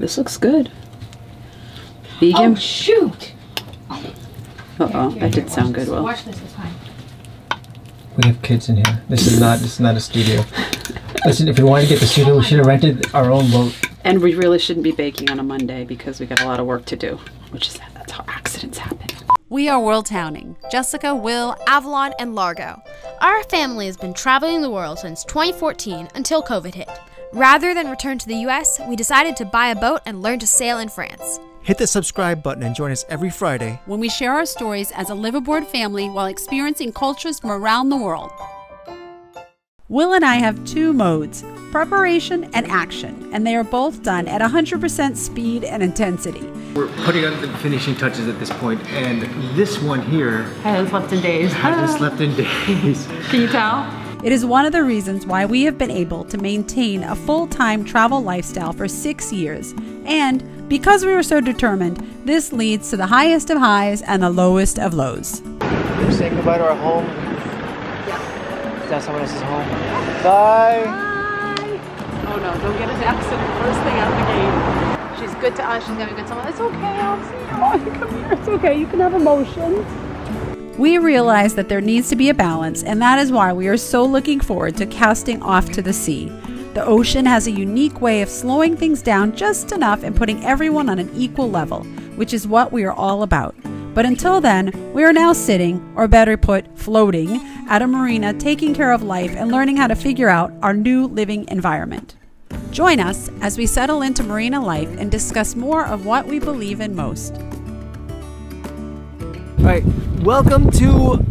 This looks good. Vegan. Oh, shoot! Uh-oh, that did sound good, Will. Watch this, it's fine. We have kids in here. This is not a studio. Listen, if we wanted to get the studio, we should have rented our own boat. And we really shouldn't be baking on a Monday because we got a lot of work to do, which is that's how accidents happen. We are world towning. Jessica, Will, Avalon, and Largo. Our family has been traveling the world since 2014 until COVID hit. Rather than return to the US, we decided to buy a boat and learn to sail in France. Hit the subscribe button and join us every Friday when we share our stories as a liveaboard family while experiencing cultures from around the world. Will and I have two modes, preparation and action, and they are both done at 100% speed and intensity. We're putting on the finishing touches at this point, and this one here hasn't slept in days. Hasn't slept in days. Can you tell? It is one of the reasons why we have been able to maintain a full-time travel lifestyle for 6 years. And because we were so determined, this leads to the highest of highs and the lowest of lows. We're saying goodbye to our home. Yeah. Is that someone else's home? Bye. Bye. Oh no, don't get an accident first thing out of the gate. She's good to us, she's gonna be good to someone. It's okay, I'll see you. Come here, it's okay, you can have emotions. We realize that there needs to be a balance, and that is why we are so looking forward to casting off to the sea. The ocean has a unique way of slowing things down just enough and putting everyone on an equal level, which is what we are all about. But until then, we are now sitting, or better put, floating, at a marina taking care of life and learning how to figure out our new living environment. Join us as we settle into marina life and discuss more of what we believe in most. All right, welcome to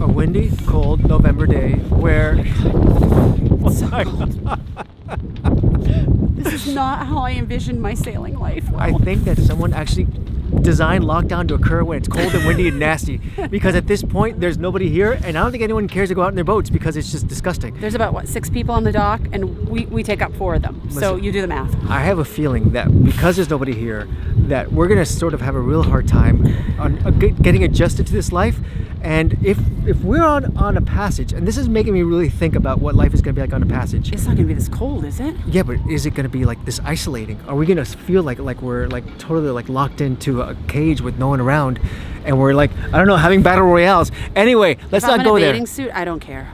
a windy, cold November day where... Oh, sorry. This is not how I envisioned my sailing life. Well, I think that someone actually designed lockdown to occur when it's cold and windy and nasty, because at this point there's nobody here and I don't think anyone cares to go out in their boats because it's just disgusting. There's about, what, 6 people on the dock, and we take up 4 of them. Listen, so you do the math. I have a feeling that because there's nobody here that we're gonna sort of have a real hard time on getting adjusted to this life. And if we're on a passage, and this is making me really think about what life is gonna be like on a passage. It's not gonna be this cold, is it? Yeah, but is it gonna be like this isolating? Are we gonna feel like we're like totally like locked into a cage with no one around, and we're like, I don't know, having battle royales? Anyway, let's not go there. If I'm in a bathing suit, I don't care.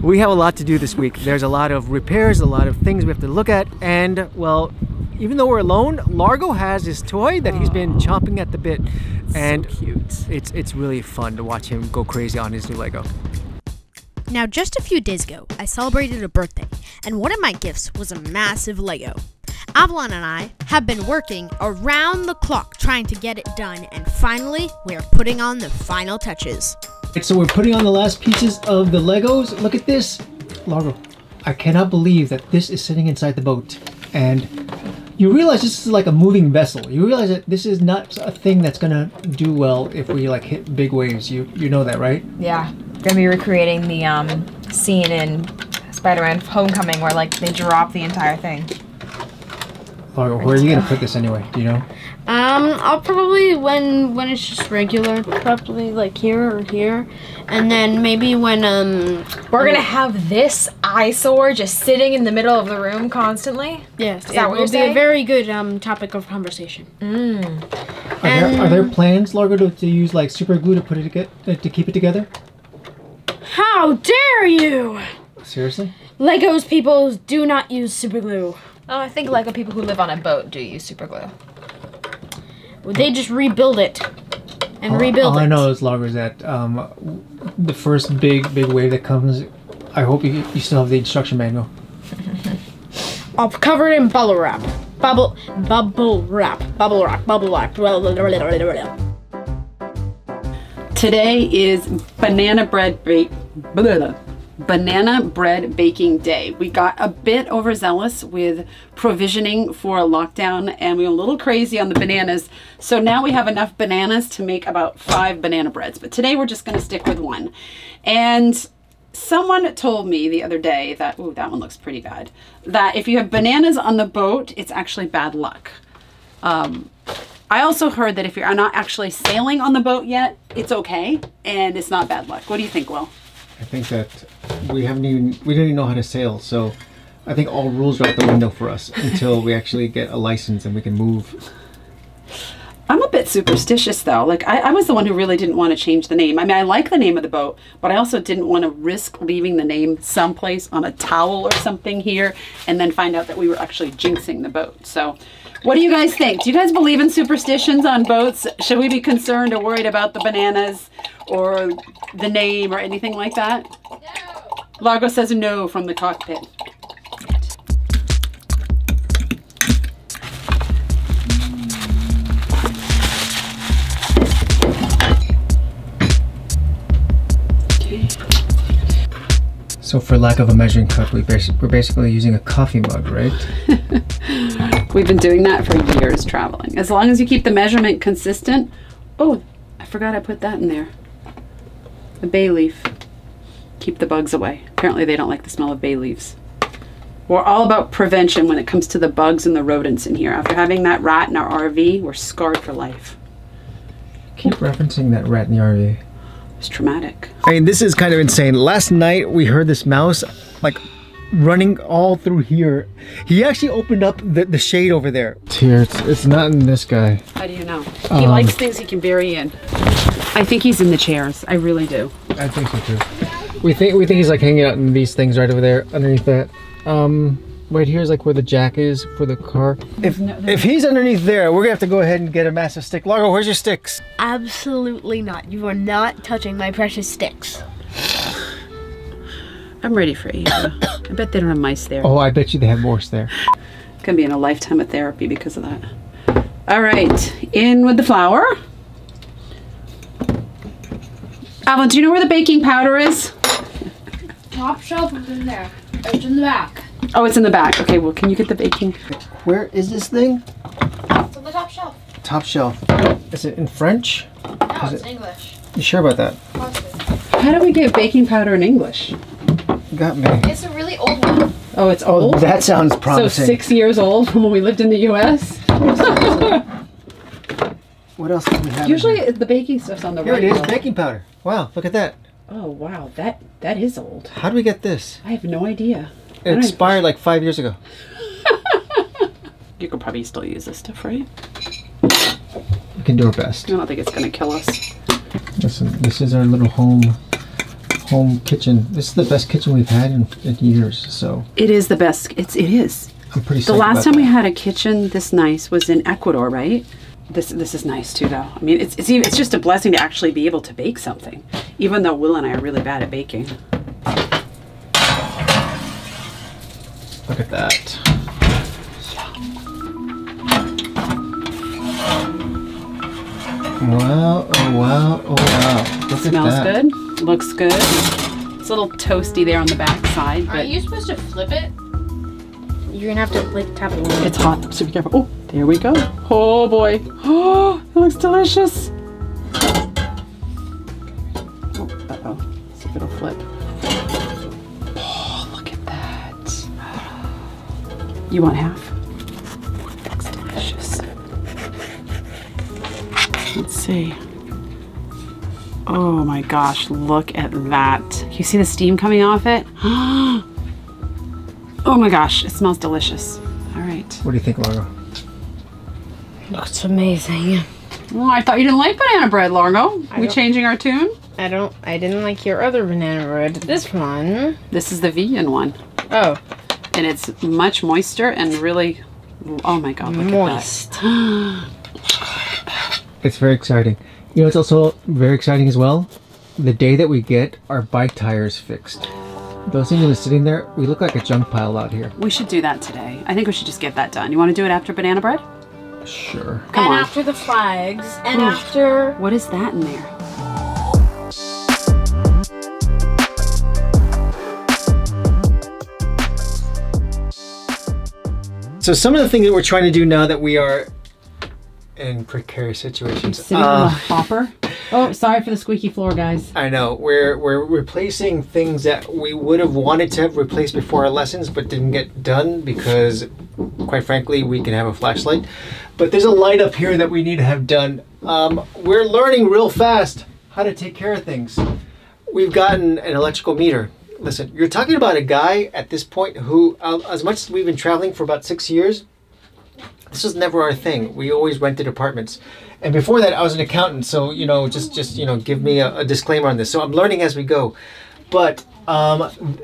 We have a lot to do this week. There's a lot of repairs, a lot of things we have to look at, and well, even though we're alone, Largo has his toy that he's been chomping at the bit. And so cute. It's really fun to watch him go crazy on his new Lego. Now, just a few days ago, I celebrated a birthday, and one of my gifts was a massive Lego. Avalon and I have been working around the clock trying to get it done, and finally, we are putting on the final touches. So we're putting on the last pieces of the Legos. Look at this. Largo, I cannot believe that this is sitting inside the boat. And you realize this is like a moving vessel. You realize that this is not a thing that's gonna do well if we like hit big waves. You know that, right? Yeah, gonna be recreating the scene in Spider-Man Homecoming where like they drop the entire thing. Largo, where are you gonna put this anyway? Do you know? I'll probably when it's just regular, probably like here or here, and then maybe when we're gonna have this eyesore just sitting in the middle of the room constantly. Yes, is that what you're saying? It will be a very good topic of conversation. Mm. Are there plans, Largo, to use like super glue to put it to keep it together? How dare you! Seriously? Legos people do not use super glue. Oh, I think Lego people who live on a boat do use super glue. They just rebuild it and rebuild it. All I know is, Largo, that the first big wave that comes, I hope you still have the instruction manual. I'll cover it in bubble wrap. Bubble wrap. Today is banana bread baking day. We got a bit overzealous with provisioning for a lockdown, and we were a little crazy on the bananas. So now we have enough bananas to make about 5 banana breads, but today we're just gonna stick with one. And someone told me the other day that, ooh, that one looks pretty bad, that if you have bananas on the boat, it's actually bad luck. I also heard that if you're not actually sailing on the boat yet, it's okay, and it's not bad luck. What do you think, Will? I think that we didn't even know how to sail, so I think all rules are out the window for us until we actually get a license and we can move. I'm a bit superstitious though. Like I was the one who really didn't want to change the name. I mean, I like the name of the boat, but I also didn't want to risk leaving the name someplace on a towel or something here and then find out that we were actually jinxing the boat. So what do you guys think? Do you guys believe in superstitions on boats? Should we be concerned or worried about the bananas or the name or anything like that? No. Largo says no from the cockpit. So for lack of a measuring cup, we're basically using a coffee mug, right? We've been doing that for years traveling. As long as you keep the measurement consistent. Oh, I forgot I put that in there. The bay leaf. Keep the bugs away. Apparently they don't like the smell of bay leaves. We're all about prevention when it comes to the bugs and the rodents in here. After having that rat in our RV, we're scarred for life. Keep referencing that rat in the RV. It's traumatic. I mean, this is kind of insane. Last night we heard this mouse like running all through here. He actually opened up the shade over there. Here, it's not in this guy. How do you know? He likes things he can bury in. I think he's in the chairs. I really do. I think so too. We think he's like hanging out in these things right over there underneath that. Right here is like where the jack is for the car. If he's underneath there, we're gonna have to go ahead and get a massive stick. Largo, where's your sticks? Absolutely not. You are not touching my precious sticks. I'm ready for you. I bet they don't have mice there. Oh, I bet you they have worse there. Gonna be in a lifetime of therapy because of that. All right, in with the flour. Avalon, do you know where the baking powder is? Top shelf is in there. It's in the back. Oh, it's in the back. Okay, well, can you get the baking? Where is this thing? It's on the top shelf. Top shelf. Is it in French? No, it's English. You sure about that? Positive. How do we get baking powder in English? You got me. It's a really old one. Oh, it's old? That sounds promising. So 6 years old from when we lived in the U.S.? What else do we have? Usually the baking stuff's on the right. Here it is, baking powder. Wow, look at that. Oh, wow, that is old. How do we get this? I have no idea. It expired like 5 years ago. You could probably still use this stuff, right? We can do our best. I don't think it's going to kill us. Listen, this is our little home kitchen. This is the best kitchen we've had in years, so. It is the best. It is. I'm pretty sure. The last time we had a kitchen this nice was in Ecuador, right? This is nice too, though. I mean, it's just a blessing to actually be able to bake something, even though Will and I are really bad at baking. Look at that. Wow, oh wow, oh wow. Look at that. Smells good, looks good. It's a little toasty there on the back side. But are you supposed to flip it? You're gonna have to like tap it. It's hot, so be careful. Oh, there we go. Oh boy. Oh, it looks delicious. Oh, uh-oh. Let's see if it'll flip. You want half? That's delicious. Let's see. Oh my gosh, look at that. You see the steam coming off it? Oh my gosh, it smells delicious. All right. What do you think, Largo? Looks amazing. Well, I thought you didn't like banana bread, Largo. Are we changing our tune? I didn't like your other banana bread. This one. This is the vegan one. Oh. And it's much moister and really, oh my God, look moist. At that. It's very exciting. You know, it's also very exciting as well. The day that we get our bike tires fixed. Those things that are sitting there, we look like a junk pile out here. We should do that today. I think we should just get that done. You want to do it after banana bread? Sure. Come on. After the flags and after... What is that in there? So some of the things that we're trying to do now that we are in precarious situations. I'm sitting on a hopper. Oh, sorry for the squeaky floor, guys. I know. We're replacing things that we would have wanted to have replaced before our lessons but didn't get done because, quite frankly, we can have a flashlight. But there's a light up here that we need to have done. We're learning real fast how to take care of things. We've gotten an electrical meter. listen, you're talking about a guy at this point who, as much as we've been traveling for about 6 years, this was never our thing. We always rented apartments. And before that, I was an accountant. So, you know, just give me a disclaimer on this. So I'm learning as we go. But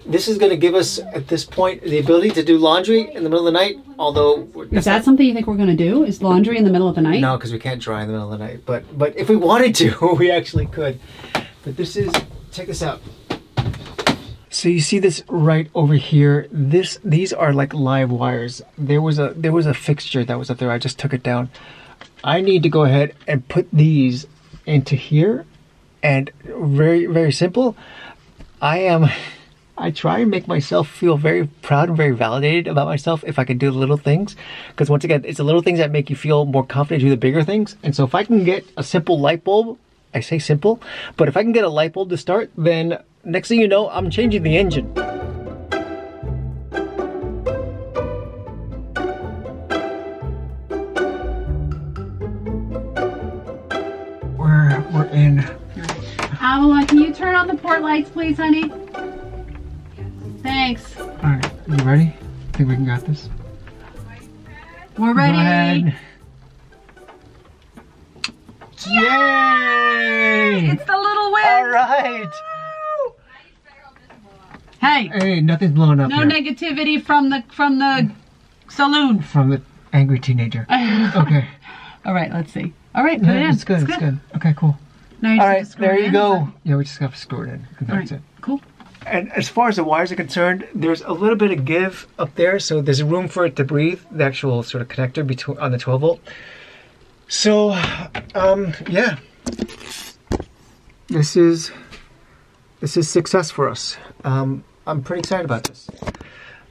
this is going to give us, at this point, the ability to do laundry in the middle of the night, although... Is that something you think we're going to do? Is laundry in the middle of the night? No, because we can't dry in the middle of the night. But if we wanted to, we actually could. But this is... Check this out. So you see this right over here. These are like live wires. There was a fixture that was up there. I just took it down. I need to go ahead and put these into here, and very, very simple. I try and make myself feel very proud and very validated about myself if I can do the little things, because once again, it's the little things that make you feel more confident to do the bigger things. And so if I can get a simple light bulb, I say simple, but if I can get a light bulb to start, then next thing you know, I'm changing the engine. We're in. Avalon, can you turn on the port lights, please, honey? Thanks. All right, you ready? I think we can got this. We're ready. Yay! It's the little win. All right. Hey! Hey, nothing's blown up. No here. Negativity from the saloon. From the angry teenager. Okay. All right, let's see. All right, put it in. It's good. It's good. Okay, cool. Now you All right, there you go. Yeah, we just got to screw it in. That's it. Cool. And as far as the wires are concerned, there's a little bit of give up there, so there's room for it to breathe. The actual sort of connector between on the 12 volt. So, yeah. This is success for us. I'm pretty excited about this.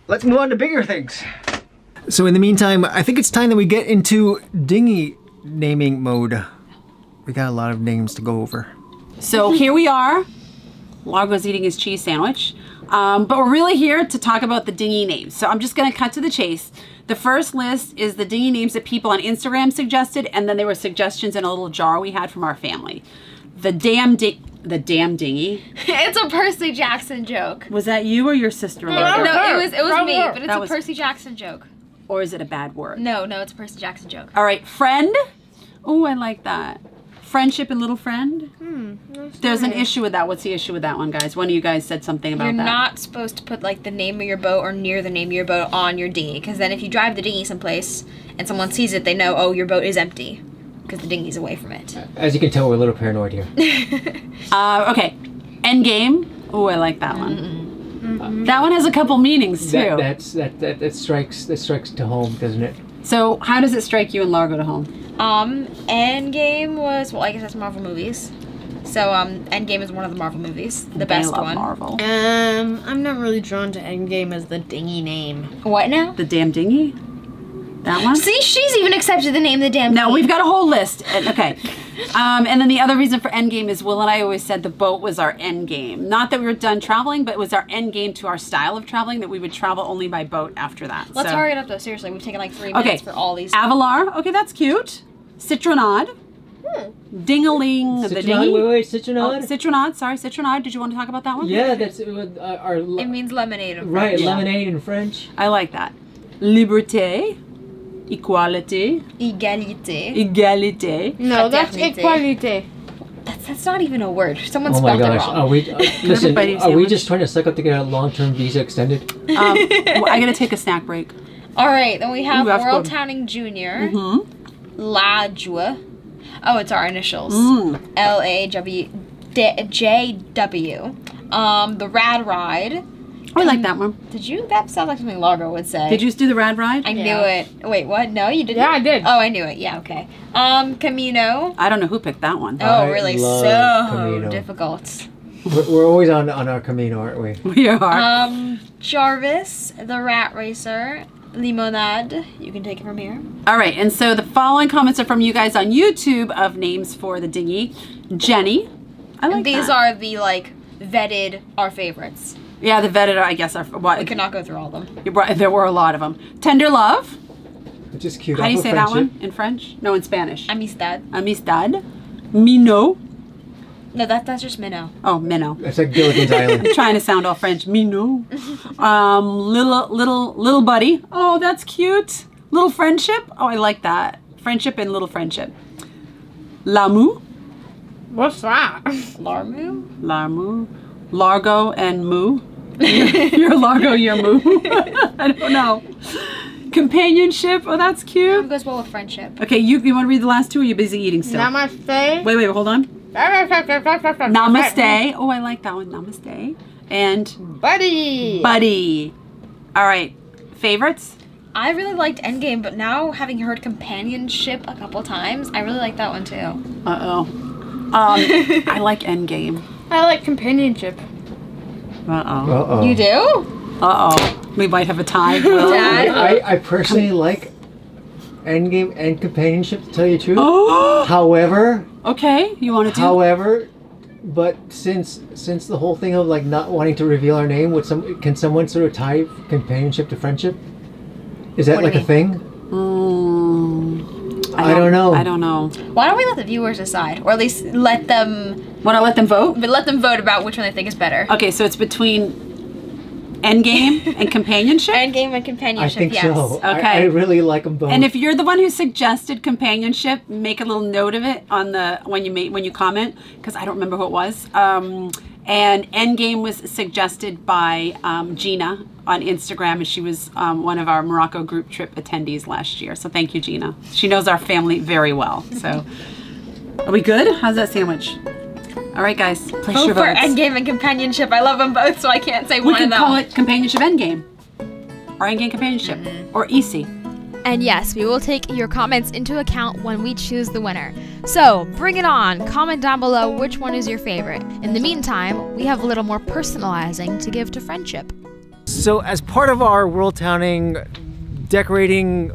Let's move on to bigger things. So in the meantime, I think it's time that we get into dinghy naming mode. We got a lot of names to go over. So here we are. Largo's eating his cheese sandwich. But we're really here to talk about the dinghy names. So I'm just gonna cut to the chase. The first list is the dinghy names that people on Instagram suggested, and then there were suggestions in a little jar we had from our family. The damn dinghy. It's a Percy Jackson joke. Was that you or your sister? No, it was me, but it's a Percy Jackson joke. Or is it a bad word? No, it's a Percy Jackson joke. All right, friend. Oh, I like that. Friendship and little friend. There's an issue with that. What's the issue with that one, guys? One of you guys said something about that. You're not supposed to put like the name of your boat or near the name of your boat on your dinghy, because then if you drive the dinghy someplace and someone sees it, they know, oh, your boat is empty, because the dinghy's away from it. As you can tell, we're a little paranoid here. Okay, Endgame. Oh, I like that one. That one has a couple meanings too. That strikes to home, doesn't it? So how does it strike you and Largo to home? Endgame was, well, I guess that's Marvel movies. So Endgame is one of the Marvel movies, the best one. I love Marvel. I'm not really drawn to Endgame as the dinghy name. What now? The damn dinghy. That one. See, she's even accepted the name the damn dinghy. No, we've got a whole list. Okay. And then the other reason for Endgame is Will and I always said the boat was our endgame. Not that we were done traveling, but it was our endgame to our style of traveling, that we would travel only by boat after that. Let's hurry it up though, seriously. We've taken like 3 minutes for all these. Avalar. Okay, that's cute. Citronnade. Ding-a-ling. The dinghy. Wait, Citronnade? Oh, Citronnade, sorry. Citronnade, did you want to talk about that one? Yeah, that's our... It means lemonade in French. Right, lemonade in French. I like that. Liberté. Equality. Egalité. Egalité. No, that's equality. That's not even a word. Someone spelled it wrong. Oh my gosh. Are we, listen, are we just trying to suck up to get a long-term visa extended? Well, I'm going to take a snack break. All right. Then we have World Towning Jr. LAWDJ. Oh, it's our initials. LAWDJ. The Rad Ride. Oh, I like that one. Did you? That sounds like something Largo would say. Did you just do the Rad Ride? I knew it. Wait, what? No, you didn't? Yeah, I did. Oh, I knew it. Yeah, okay. Camino. I don't know who picked that one. Oh, really? So Camino. Difficult. We're always on our Camino, aren't we? We are. Jarvis, the Rat Racer, Limonade. You can take it from here. All right, and so the following comments are from you guys on YouTube of names for the dinghy. Jenny. I like that. These are the, like, vetted our favorites. Yeah, the vetted, I guess. We cannot go through all of them. You're right, there were a lot of them. Tender love. Which is cute. How do you say that one in French? No, in Spanish. Amistad. Amistad. Mino. No, that's just Minnow. Oh, Minnow. It's like Gilligan's Island. I'm trying to sound all French. Minnow. Little buddy. Oh, that's cute. Little friendship. Oh, I like that. Friendship and little friendship. Lamu. What's that? Larmu. Larmu. Largo and Moo. You're Largo, you're Moo. I don't know. Companionship. Oh, that's cute. It goes well with friendship. Okay, you want to read the last two, or you're busy eating still? Namaste. Wait, hold on. Namaste. Oh, I like that one. Namaste. And buddy. Buddy. All right. Favorites? I really liked Endgame, but now having heard Companionship a couple times, I really like that one too. Uh-oh. I like Endgame. I like Companionship. Uh-oh. Uh-oh. You do? Uh-oh. We might have a tie. Dad? I personally like Endgame and Companionship, to tell you the truth. Oh. However... Okay, you want to do... However, but since the whole thing of like not wanting to reveal our name, can someone sort of tie Companionship to friendship? Is that like a thing? I don't know. I don't know. Why don't we let the viewers decide? Or at least let them... Want to let them vote? But let them vote about which one they think is better. Okay, so it's between Endgame and Companionship? Endgame and Companionship, I think yes. So. Okay. I really like them both. And if you're the one who suggested Companionship, make a little note of it on the when you comment, because I don't remember who it was. And Endgame was suggested by Gina on Instagram, and she was one of our Morocco group trip attendees last year. So thank you, Gina. She knows our family very well. So are we good? How's that sandwich? All right, guys, place your votes. Vote for Endgame and Companionship. I love them both, so I can't say one of them. We can call it Companionship Endgame, or Endgame Companionship, or EC. And yes, we will take your comments into account when we choose the winner. So bring it on. Comment down below which one is your favorite. In the meantime, we have a little more personalizing to give to friendship. So as part of our world towning, decorating,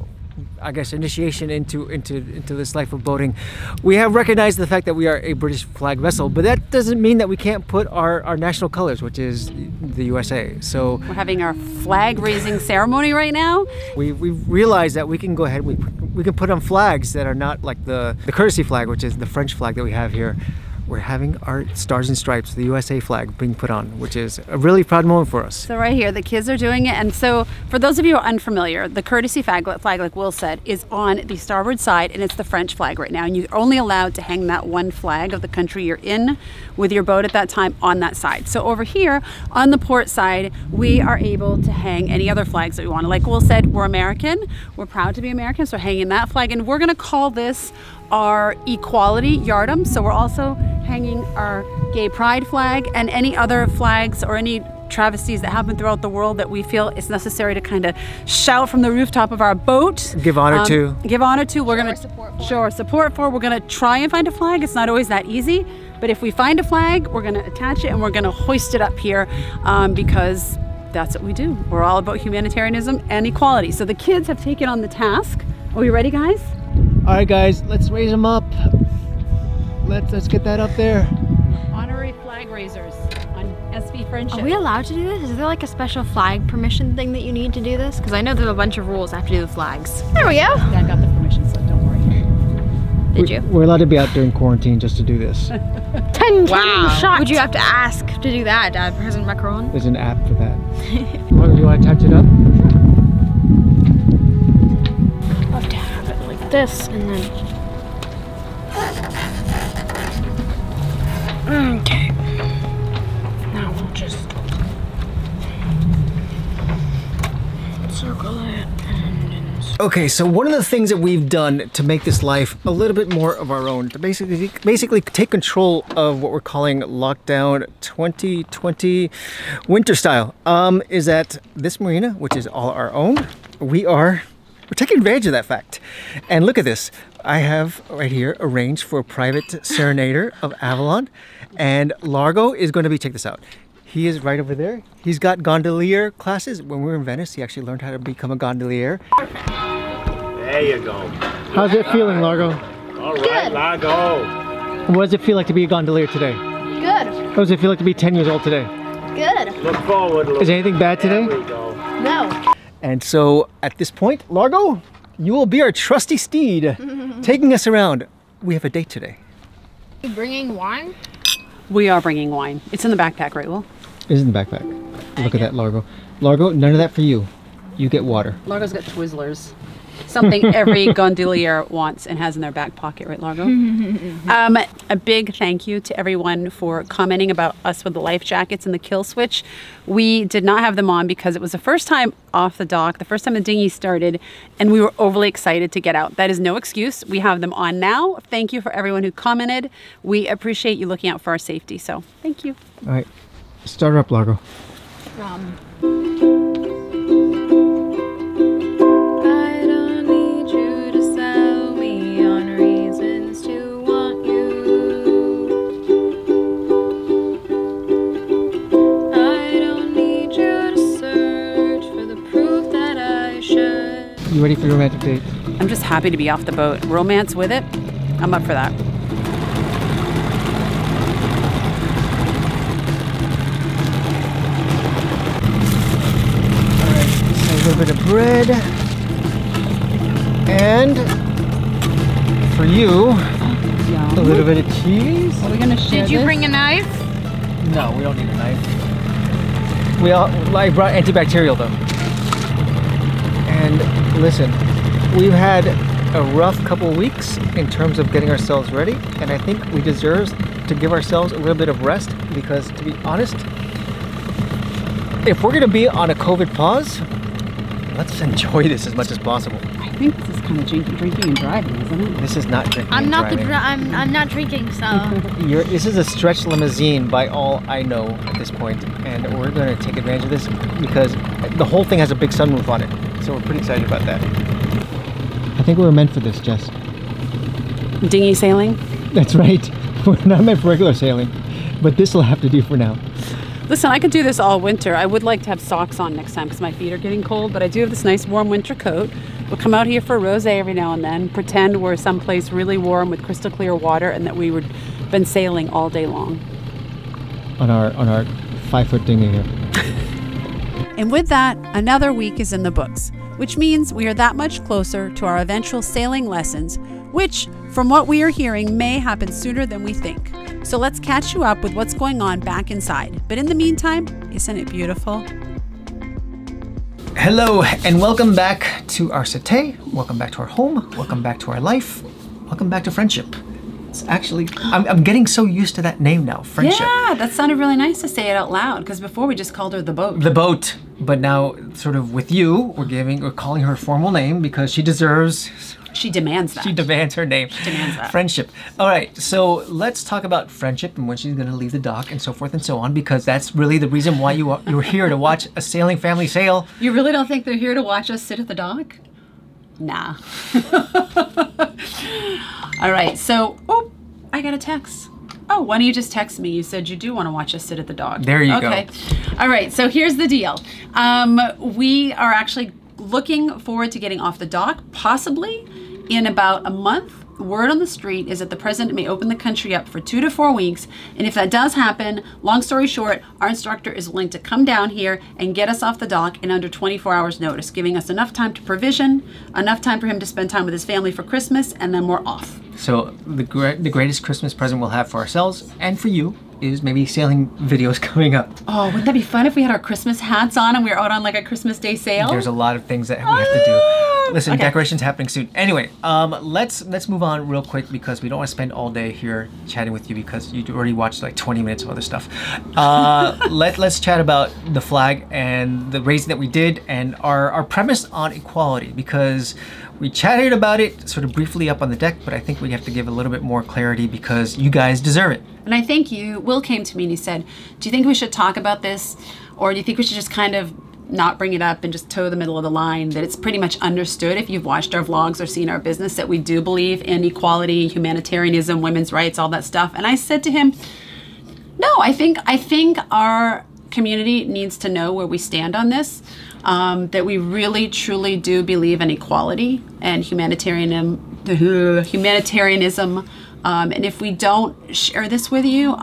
I guess, initiation into this life of boating, we have recognized the fact that we are a British flag vessel, but that doesn't mean that we can't put our national colors, which is the USA. So we're having our flag raising ceremony right now. We've realized that we can go ahead, we can put on flags that are not like the courtesy flag, which is the French flag that we have here. We're having our stars and stripes, the USA flag, being put on, which is a really proud moment for us. So right here, the kids are doing it. And so for those of you who are unfamiliar, the courtesy flag, like Will said, is on the starboard side, and it's the French flag right now. And you're only allowed to hang that one flag of the country you're in with your boat at that time on that side. So over here on the port side, we are able to hang any other flags that we want. Like Will said, we're American. We're proud to be American, so hanging that flag. And we're gonna call this our equality yardum. So we're also hanging our gay pride flag and any other flags or any travesties that happen throughout the world that we feel it's necessary to kind of shout from the rooftop of our boat. Give honor to. Give honor to. We're going to show our support for. We're going to try and find a flag. It's not always that easy, but if we find a flag, we're going to attach it and we're going to hoist it up here because that's what we do. We're all about humanitarianism and equality. So the kids have taken on the task. Are we ready, guys? All right, guys, let's raise them up. Let's get that up there. Honorary flag raisers on SV Friendship. Are we allowed to do this? Is there like a special flag permission thing that you need to do this? Because I know there's a bunch of rules after you do the flags. There we go. Dad got the permission slip, don't worry. Did you? We're allowed to be out during quarantine just to do this. 10 shots. Would you have to ask to do that, Dad? President Macron? There's an app for that. What, do you want to touch it up? This and then okay, now we'll just circle it. Okay, so one of the things that we've done to make this life a little bit more of our own, to basically take control of what we're calling Lockdown 2020 winter style, is that this marina, which is all our own, we're taking advantage of that fact. And look at this. I have right here arranged for a private serenader of Avalon. And Largo is going to be, check this out. He is right over there. He's got gondolier classes. When we were in Venice, he actually learned how to become a gondolier. There you go. How's it feeling, Largo? All right, Largo. What does it feel like to be a gondolier today? Good. How does it feel like to be 10 years old today? Good. Look forward. Is anything bad today? There we go. No. And so at this point, Largo, you will be our trusty steed taking us around. We have a date today. Are you bringing wine? We are bringing wine. It's in the backpack, right, Will? It is in the backpack. Look at that, Largo. Largo, none of that for you. You get water. Largo's got Twizzlers. Something every gondolier wants and has in their back pocket, right, Largo? A big thank you to everyone for commenting about us with the life jackets and the kill switch. We did not have them on because it was the first time off the dock, the first time the dinghy started, and we were overly excited to get out. That is no excuse. We have them on now. Thank you for everyone who commented. We appreciate you looking out for our safety, so thank you. All right, start her up, Largo. You ready for your romantic date? I'm just happy to be off the boat. Romance with it, I'm up for that. All right, so a little bit of bread. And for you, a little bit of cheese. Are we gonna share this? Did you bring a knife? No, we don't need a knife. I brought antibacterial though. And listen, we've had a rough couple weeks in terms of getting ourselves ready, and I think we deserve to give ourselves a little bit of rest because, to be honest, if we're going to be on a COVID pause, let's enjoy this as much as possible. I think this is kind of drinking and driving, isn't it? This is not drinking and driving. I'm not drinking, so... This is a stretch limousine by all I know at this point, and we're going to take advantage of this because the whole thing has a big sunroof on it. So we're pretty excited about that. I think we were meant for this, Jess. Dinghy sailing? That's right. We're not meant for regular sailing, but this will have to do for now. Listen, I could do this all winter. I would like to have socks on next time because my feet are getting cold, but I do have this nice warm winter coat. We'll come out here for a rosé every now and then, pretend we're someplace really warm with crystal clear water and that we would have been sailing all day long. On our 5-foot dinghy here. And with that, another week is in the books, which means we are that much closer to our eventual sailing lessons, which, from what we are hearing, may happen sooner than we think. So let's catch you up with what's going on back inside. But in the meantime, isn't it beautiful? Hello, and welcome back to our cité. Welcome back to our home. Welcome back to our life. Welcome back to friendship. It's actually, I'm getting so used to that name now, Friendship. Yeah, that sounded really nice to say it out loud, because before we just called her the boat. The boat, but now sort of with you, we're calling her a formal name because she deserves... She demands that. She demands her name. She demands that. Friendship. All right, so let's talk about Friendship and when she's going to leave the dock and so forth and so on, because that's really the reason why you're here to watch a sailing family sail. You really don't think they're here to watch us sit at the dock? Nah. All right, so, oh, I got a text. Oh, why don't you just text me? You said you do want to watch us sit at the dock. There you go. Okay. All right, so here's the deal. We are actually looking forward to getting off the dock, possibly in about a month. Word on the street is that the president may open the country up for 2 to 4 weeks, and if that does happen, long story short, our instructor is willing to come down here and get us off the dock in under 24 hours notice, giving us enough time to provision, enough time for him to spend time with his family for Christmas, and then we're off. So the greatest Christmas present we'll have for ourselves and for you is maybe sailing videos coming up. Oh, wouldn't that be fun if we had our Christmas hats on and we were out on like a Christmas Day sail? There's a lot of things that we have to do. Listen, okay. Decorations happening soon. Anyway, let's move on real quick because we don't want to spend all day here chatting with you because you already watched like 20 minutes of other stuff. Let's chat about the flag and the raising that we did and our premise on equality because we chatted about it sort of briefly up on the deck, but I think we have to give a little bit more clarity because you guys deserve it. And I think Will came to me and he said, do you think we should talk about this? Or do you think we should just kind of not bring it up and just toe the middle of the line that it's pretty much understood if you've watched our vlogs or seen our business that we do believe in equality, humanitarianism, women's rights, all that stuff. And I said to him, no, I think our community needs to know where we stand on this. That we really truly do believe in equality and humanitarianism. And if we don't share this with you,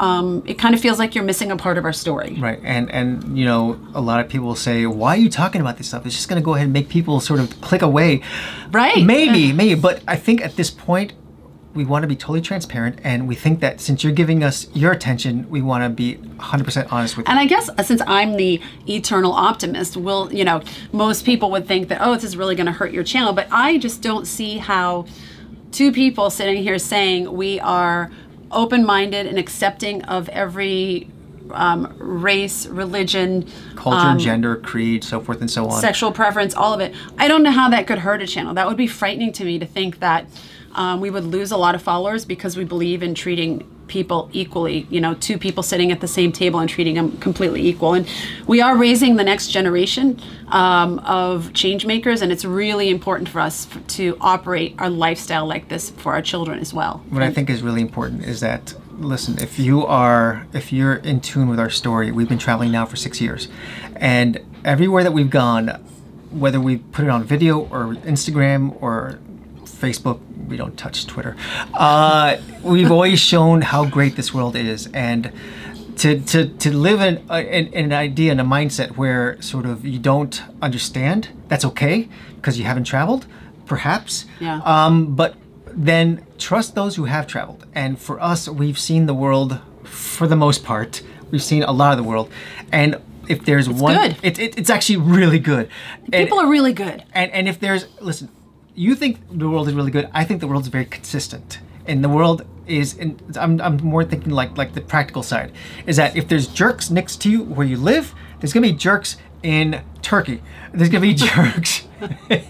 it kind of feels like you're missing a part of our story. Right, and you know, a lot of people say, why are you talking about this stuff? It's just gonna go ahead and make people sort of click away. Right. Maybe, but I think at this point, we want to be totally transparent, and we think that since you're giving us your attention, we want to be 100% honest with you. And I guess since I'm the eternal optimist, Will, you know, most people would think that, oh, this is really going to hurt your channel, but I just don't see how two people sitting here saying we are open-minded and accepting of every race, religion, culture, gender, creed, so forth and so on, sexual preference, all of it. I don't know how that could hurt a channel. That would be frightening to me to think that we would lose a lot of followers because we believe in treating people equally, you know, two people sitting at the same table and treating them completely equal. And we are raising the next generation of change makers, and it's really important for us to operate our lifestyle like this for our children as well. What I think is really important is that, listen, if you're in tune with our story, we've been traveling now for 6 years, and everywhere that we've gone, whether we put it on video or Instagram or Facebook, we don't touch Twitter, we've always shown how great this world is. And to live in an idea and a mindset where sort of you don't understand, that's okay, because you haven't traveled, perhaps. Yeah. But then trust those who have traveled. And for us, we've seen the world for the most part. We've seen a lot of the world. And if there's one, it's actually really good. People are really good. And if there's, listen, you think the world is really good. I think the world is very consistent. And the world is, and I'm more thinking like the practical side, is that if there's jerks next to you where you live, there's gonna be jerks in Turkey. There's gonna be jerks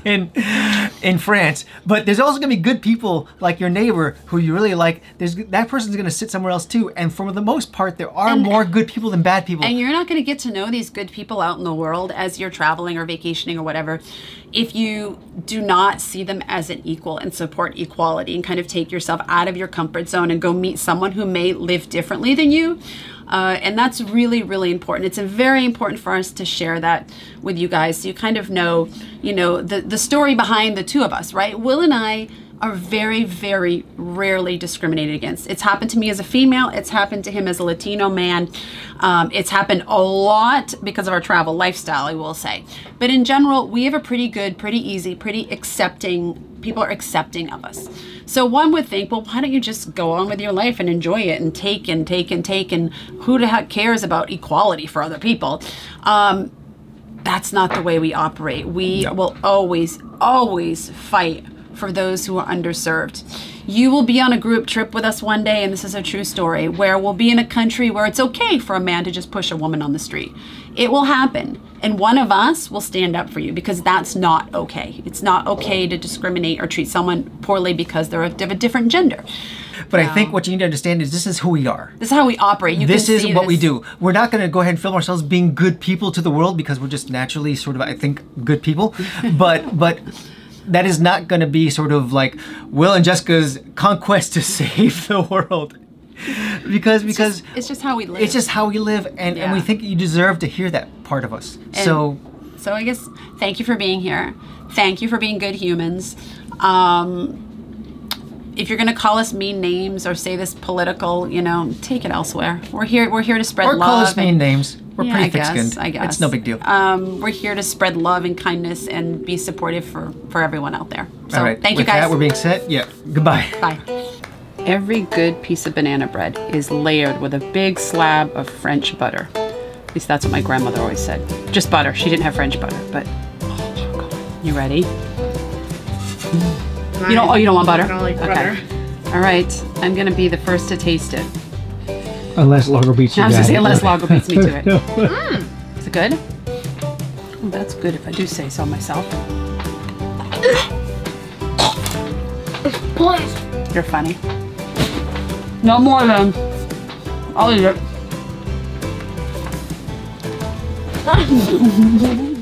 in France. But there's also gonna be good people like your neighbor who you really like. There's, that person's gonna sit somewhere else too. And for the most part, there are more good people than bad people. And you're not gonna get to know these good people out in the world as you're traveling or vacationing or whatever if you do not see them as an equal and support equality and kind of take yourself out of your comfort zone and go meet someone who may live differently than you. And that's really, really important. It's very important for us to share that with you guys, so you kind of know, you know, the story behind the two of us, right? Will and I are very, very rarely discriminated against. It's happened to me as a female. It's happened to him as a Latino man. It's happened a lot because of our travel lifestyle, I will say. But in general, we have a pretty good, pretty easy, pretty accepting, people are accepting of us. So one would think, well, why don't you just go on with your life and enjoy it and take and take and take, and who the heck cares about equality for other people? That's not the way we operate. We will always, always fight for those who are underserved. You will be on a group trip with us one day, and this is a true story, where we'll be in a country where it's okay for a man to just push a woman on the street. It will happen, and one of us will stand up for you, because that's not okay. It's not okay to discriminate or treat someone poorly because they're of a different gender. But I think what you need to understand is this is who we are. This is how we operate. This is what we do. We're not going to go ahead and film ourselves being good people to the world, because we're just naturally sort of, I think, good people. But that is not going to be sort of like Will and Jessica's conquest to save the world. Because it's just how we live. It's just how we live, and we think you deserve to hear that part of us. And so I guess thank you for being here. Thank you for being good humans. If you're gonna call us mean names or say this political, you know, take it elsewhere. We're here to spread love. Or call us mean names. We're pretty thick-skinned. I guess. It's no big deal. We're here to spread love and kindness and be supportive for everyone out there. So all right. Thank you guys. With that, we're being set. Yeah. Goodbye. Bye. Every good piece of banana bread is layered with a big slab of French butter. At least that's what my grandmother always said. Just butter. She didn't have French butter, but you ready? You don't. Oh, you don't want butter? I don't like butter. All right. I'm gonna be the first to taste it. Unless Largo beats you. I was gonna say unless Largo beats me to it. Is it good? Oh, that's good if I do say so myself. Please. You're funny. No more than. I'll eat it.